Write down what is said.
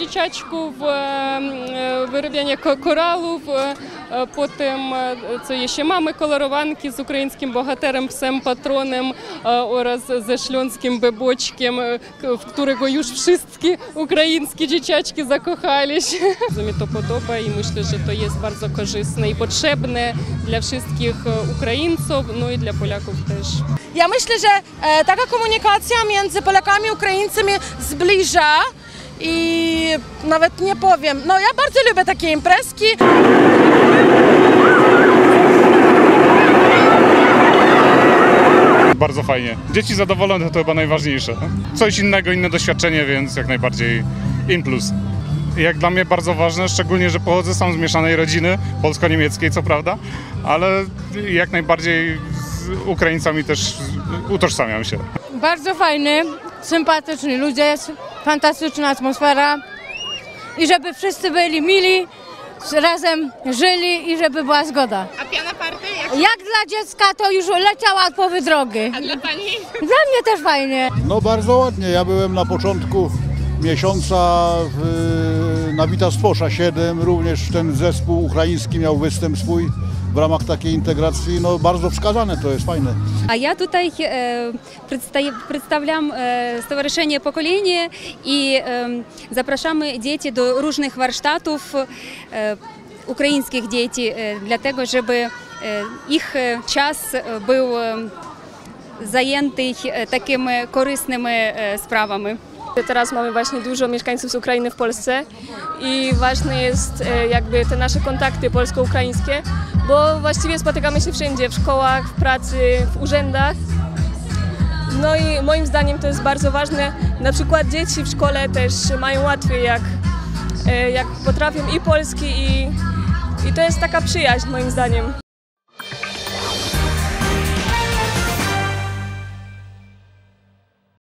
dzieciaczków, wyrabianie koralów, potem co jeszcze mamy kolorowanki z ukraińskim bohaterem, psem patronem oraz ze śląskim beboczkiem, w którego już wszystkie ukraińskie dzieciaczki zakochali się. Bardzo mi to podoba i myślę, że to jest bardzo korzystne i potrzebne dla wszystkich Ukraińców, no i dla Polaków też. Ja myślę, że taka komunikacja między Polakami i Ukraińcami zbliża i nawet nie powiem, no ja bardzo lubię takie imprezki. Bardzo fajnie. Dzieci zadowolone to chyba najważniejsze. Coś innego, inne doświadczenie, więc jak najbardziej im plus. Jak dla mnie bardzo ważne, szczególnie, że pochodzę sam z mieszanej rodziny, polsko-niemieckiej co prawda, ale jak najbardziej z Ukraińcami też utożsamiam się. Bardzo fajny, sympatyczni ludzie, fantastyczna atmosfera i żeby wszyscy byli mili, razem żyli i żeby była zgoda. A Piana Party? Jak dla dziecka to już leciała od połowy drogi. A dla pani? Dla mnie też fajnie. No bardzo ładnie, ja byłem na początku miesiąca na Witosposza 7, również ten zespół ukraiński miał występ swój w ramach takiej integracji, no bardzo wskazane to jest, fajne. A ja tutaj przedstawiam Stowarzyszenie Pokolenie i zapraszamy dzieci do różnych warsztatów ukraińskich dzieci, dlatego żeby ich czas był zajęty takimi korzystnymi sprawami. Teraz mamy właśnie dużo mieszkańców z Ukrainy w Polsce i ważne jest jakby te nasze kontakty polsko-ukraińskie, bo właściwie spotykamy się wszędzie, w szkołach, w pracy, w urzędach. No i moim zdaniem to jest bardzo ważne, na przykład dzieci w szkole też mają łatwiej, jak potrafią i polski i to jest taka przyjaźń moim zdaniem.